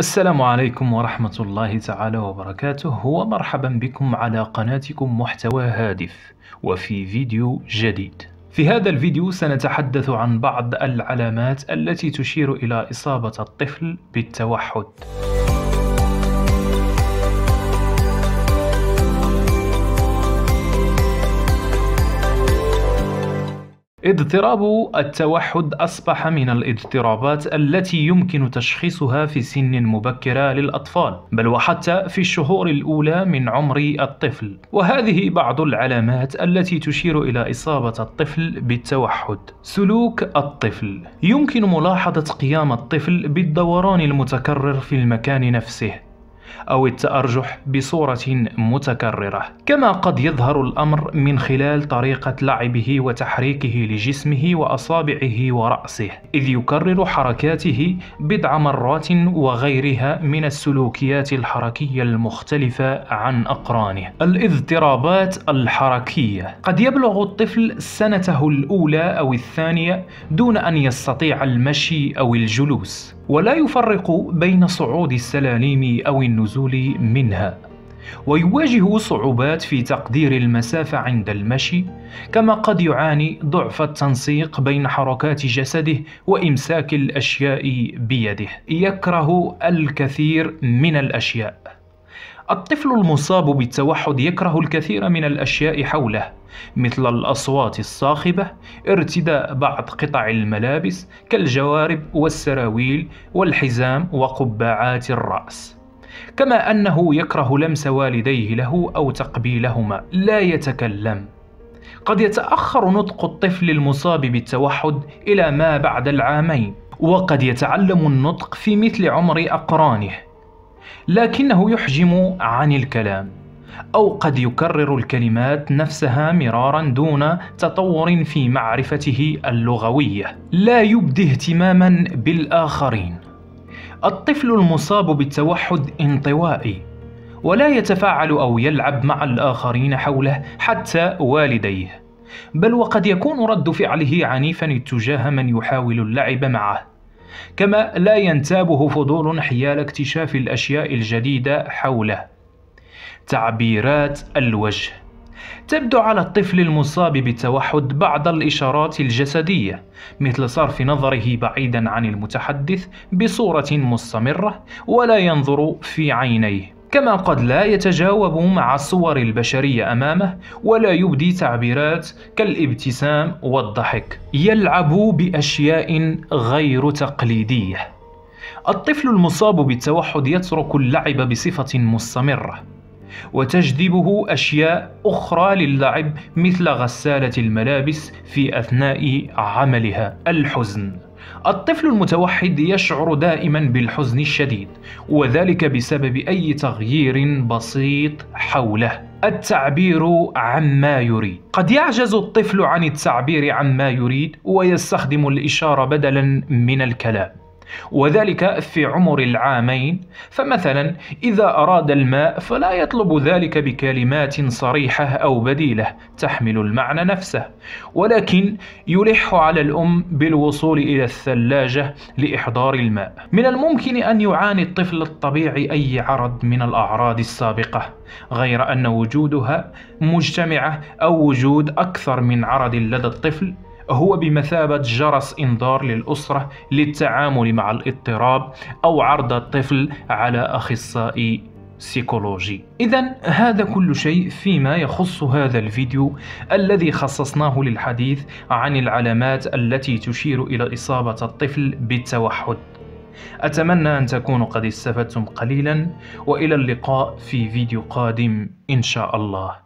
السلام عليكم ورحمة الله تعالى وبركاته، ومرحبا بكم على قناتكم محتوى هادف وفي فيديو جديد. في هذا الفيديو سنتحدث عن بعض العلامات التي تشير إلى إصابة الطفل بالتوحد. اضطراب التوحد أصبح من الاضطرابات التي يمكن تشخيصها في سن مبكرة للأطفال، بل وحتى في الشهور الأولى من عمر الطفل. وهذه بعض العلامات التي تشير إلى إصابة الطفل بالتوحد. سلوك الطفل: يمكن ملاحظة قيام الطفل بالدوران المتكرر في المكان نفسه أو التأرجح بصورة متكررة، كما قد يظهر الأمر من خلال طريقة لعبه وتحريكه لجسمه وأصابعه ورأسه، إذ يكرر حركاته بضع مرات وغيرها من السلوكيات الحركية المختلفة عن أقرانه. الاضطرابات الحركية: قد يبلغ الطفل سنته الأولى أو الثانية دون أن يستطيع المشي أو الجلوس، ولا يفرق بين صعود السلالم أو النزول منها، ويواجه صعوبات في تقدير المسافة عند المشي، كما قد يعاني ضعف التنسيق بين حركات جسده وإمساك الأشياء بيده، يكره الكثير من الأشياء. الطفل المصاب بالتوحد يكره الكثير من الأشياء حوله، مثل الأصوات الصاخبة، ارتداء بعض قطع الملابس كالجوارب والسراويل والحزام وقبعات الرأس، كما أنه يكره لمس والديه له أو تقبيلهما. لا يتكلم: قد يتأخر نطق الطفل المصاب بالتوحد إلى ما بعد العامين، وقد يتعلم النطق في مثل عمر أقرانه، لكنه يحجم عن الكلام، أو قد يكرر الكلمات نفسها مرارا دون تطور في معرفته اللغوية. لا يبدي اهتماما بالآخرين: الطفل المصاب بالتوحد انطوائي، ولا يتفاعل أو يلعب مع الآخرين حوله حتى والديه، بل وقد يكون رد فعله عنيفا اتجاه من يحاول اللعب معه، كما لا ينتابه فضول حيال اكتشاف الأشياء الجديدة حوله. تعبيرات الوجه: تبدو على الطفل المصاب بالتوحد بعض الإشارات الجسدية، مثل صرف نظره بعيدا عن المتحدث بصورة مستمرة، ولا ينظر في عينيه، كما قد لا يتجاوب مع الصور البشرية أمامه، ولا يبدي تعبيرات كالابتسام والضحك. يلعب بأشياء غير تقليدية: الطفل المصاب بالتوحد يترك اللعب بصفة مستمرة، وتجذبه أشياء أخرى للعب مثل غسالة الملابس في أثناء عملها. الحزن: الطفل المتوحد يشعر دائما بالحزن الشديد، وذلك بسبب أي تغيير بسيط حوله. التعبير عما يريد: قد يعجز الطفل عن التعبير عما يريد، ويستخدم الإشارة بدلا من الكلام، وذلك في عمر العامين. فمثلا إذا أراد الماء فلا يطلب ذلك بكلمات صريحة أو بديلة تحمل المعنى نفسه، ولكن يلح على الأم بالوصول إلى الثلاجة لإحضار الماء. من الممكن أن يعاني الطفل الطبيعي أي عرض من الأعراض السابقة، غير أن وجودها مجتمعة أو وجود أكثر من عرض لدى الطفل هو بمثابة جرس إنذار للأسرة للتعامل مع الاضطراب أو عرض الطفل على أخصائي سيكولوجي. إذن هذا كل شيء فيما يخص هذا الفيديو الذي خصصناه للحديث عن العلامات التي تشير إلى إصابة الطفل بالتوحد. أتمنى أن تكونوا قد استفدتم قليلا، وإلى اللقاء في فيديو قادم إن شاء الله.